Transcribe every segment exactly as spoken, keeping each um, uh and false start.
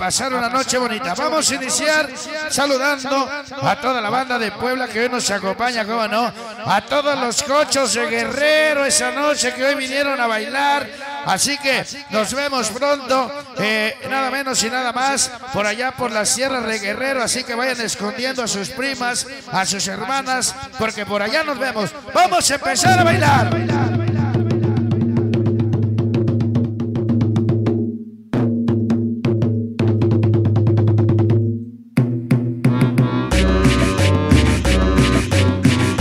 pasar una noche bonita. Vamos a iniciar saludando a toda la banda de Puebla que hoy nos acompaña, cómo no, a todos los cochos de Guerrero esa noche que hoy vinieron a bailar. Así que nos vemos pronto, eh, nada menos y nada más, por allá por las sierras de Guerrero. Así que vayan escondiendo a sus primas, a sus hermanas, porque por allá nos vemos. Vamos a empezar a bailar.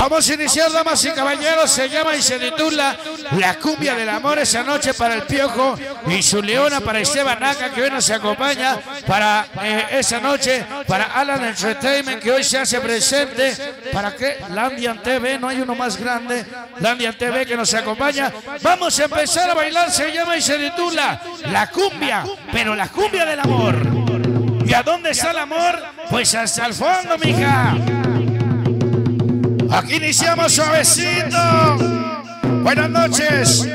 Vamos a iniciar, damas y caballeros, se llama y se titula La Cumbia del Amor esa noche para el Piojo y su leona, para Esteban Naca, que hoy nos acompaña, para eh, esa noche, para Alan Entertainment, que hoy se hace presente, para que Landian T V, no hay uno más grande, Landian T V, que nos acompaña. Vamos a empezar a bailar, se llama y se titula La Cumbia, pero la Cumbia del Amor. ¿Y a dónde está el amor? Pues hasta el fondo, mija. Aquí iniciamos suavecito. Buenas noches.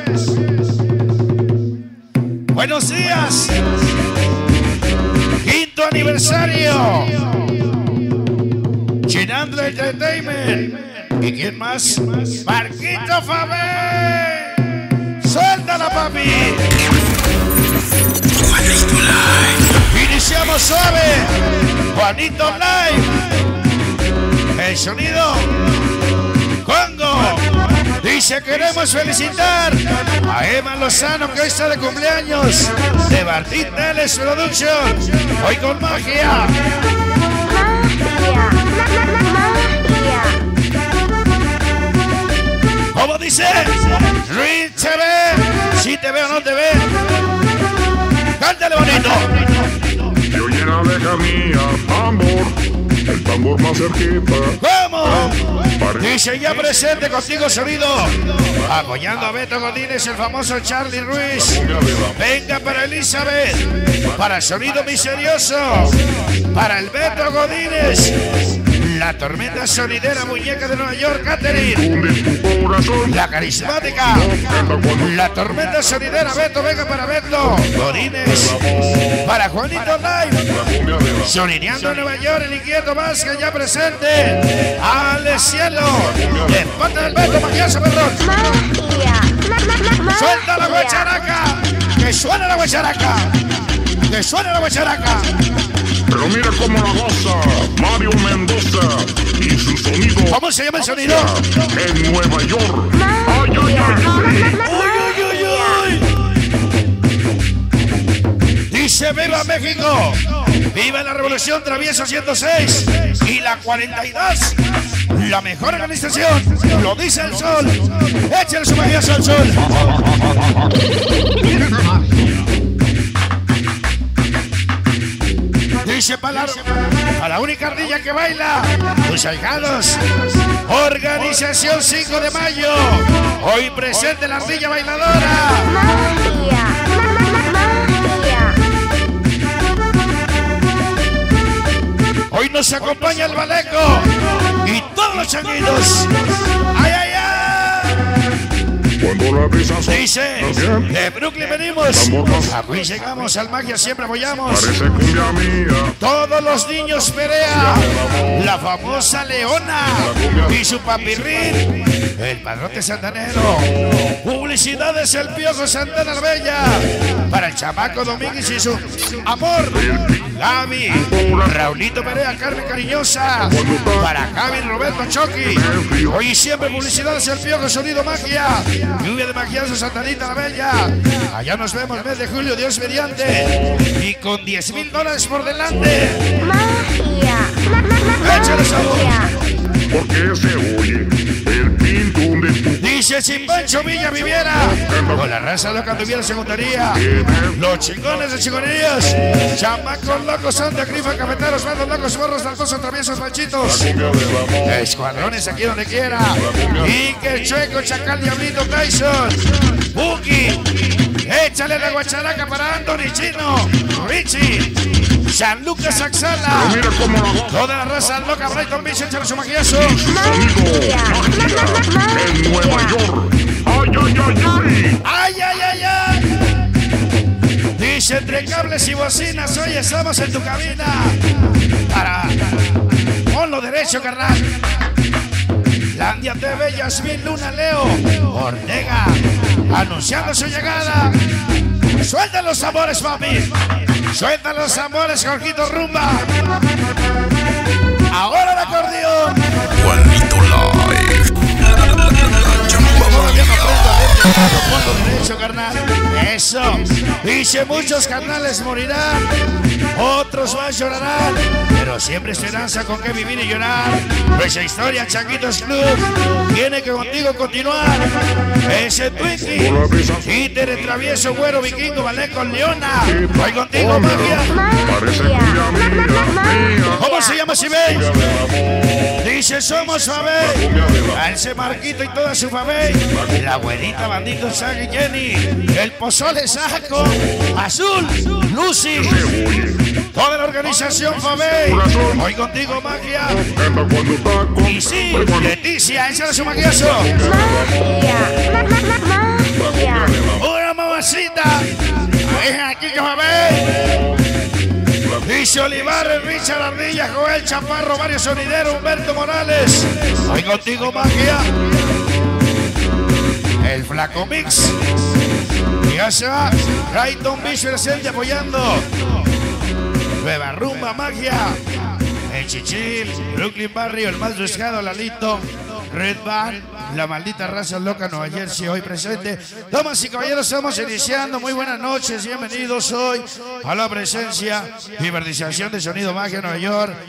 Buenos días. Quinto aniversario. Llenando el Entertainment. ¿Y quién más? Marquito Famei. Suéltala, papi. Juanito Live. Iniciamos suave. Juanito Live. El sonido Congo. Dice: queremos felicitar a Emma Lozano, que hoy está de cumpleaños, de Bardintales Production. Hoy con magia. ¿Cómo dice? Luis T V. Si te veo o no te ve. Cántale bonito. Yo llena de camilla, amor. El tambor más cerquita. ¡Vamos! Dice ya presente contigo, sonido. Apoyando a Beto Godínez, el famoso Charlie Ruiz. Venga para Elizabeth. Para Sonido Misterioso. Para el Beto Godínez. La Tormenta Sonidera, muñeca de Nueva York, Catherine. La carismática. La Tormenta Sonidera, Beto, venga para Beto Godínez. Para Juanito Live. Sonideando en Nueva York, el inquieto Vázquez ya presente. Al cielo. De parte del Beto, Maquioso, perdón. Suelta la guacharaca. Que suene la guacharaca. Que suene la guacharaca. Pero mira cómo la goza Mario Mendoza y su sonido. ¿Cómo se llama el sonido? En Nueva York. ¡Ay, ay, ay! Dice: ¡viva México! ¡Viva la revolución Traviesa ciento seis! ¡Y la cuarenta y dos! ¡La mejor organización! ¡Lo dice el sol! ¡Échale su maravilloso al sol! Dice para la, la única ardilla que baila, los algados, organización cinco de mayo, hoy presente la ardilla bailadora. Hoy nos acompaña el Baleco y todos los changuitos. ¡Ay, ay, ay! Dice, de Brooklyn venimos, aquí llegamos, al magia siempre apoyamos. Todos los niños Perea, la famosa leona y su papirrín, el padrote santanero. Publicidades el Piojo Santana la Bella, para el chamaco Domínguez y su amor. Gaby, Raulito Perea, Carmen Cariñosa, para Gaby Roberto Choqui. Hoy siempre publicidades el Piojo, sonido magia. Lluvia de maquillazo, Santanita la Bella. Allá nos vemos mes de julio, Dios mediante. Y con diez mil dólares por delante. Magia. Échale sabor. Porque se oye el pintón de tu. Dice sin Pancho Villa viviera. Con la raza loca tuviera secundaría. Los chingones de chingonerías. Chamacos locos, Santa Grifa, cafeteros, bandos locos, morros, danzosos, traviesos, machitos. Escuadrones aquí donde quiera. Iker, Chueco, Chacal, Diablito, Tyson. Buki. Échale la guacharaca para Anthony Chino. Richie. San Lucas Axala, toda la raza loca, Brighton Beach, échale su magiazo. En Nueva York. ¡Ay, ay, ay, ay! ¡Ay, ay, ay, ay! Dice entre cables y bocinas, hoy estamos en tu cabina. Para, ponlo derecho, carnal. Landian T V, Yasmín, Luna, Leo, Ortega, anunciando su llegada. Suelta los amores, papi. Suelta los amores, Jorgito Rumba. Ahora el acordeón. Juanito Live. Ponlo derecho, carnal. Eso. Dice muchos carnales morirán, otros más llorarán, pero siempre esperanza con que vivir y llorar. Nuestra historia, Changuitos Club, tiene que contigo continuar. Ese Twinkie, títere, travieso, güero, vikingo, vale con leona. Voy contigo, magia. ¿Cómo se llama si veis? Dice, somos Famei. A ese Marquito y toda su Famei. La abuelita, bandito, San y Jenny. El pozole, saco. Azul, Lucy. Toda la organización Famei. Hoy contigo, magia. Y sí, Leticia, ese era su maquillazo. Una mamacita. Es aquí que Famei. Dice Olivares, Richard Ardilla, Joel Chaparro, Mario Sonidero, Humberto Morales. Hoy contigo, magia. El Flaco Mix. Ya se va. Rayton Bicho presente apoyando. Nueva Rumba Magia. El Chichil. Brooklyn Barrio. El más buscado. Lalito. Red Band. La maldita raza loca. Nueva Jersey. Hoy presente. Damas y caballeros, estamos iniciando. Muy buenas noches. Bienvenidos hoy a la presencia y verdización de Sonido Magia Nueva York.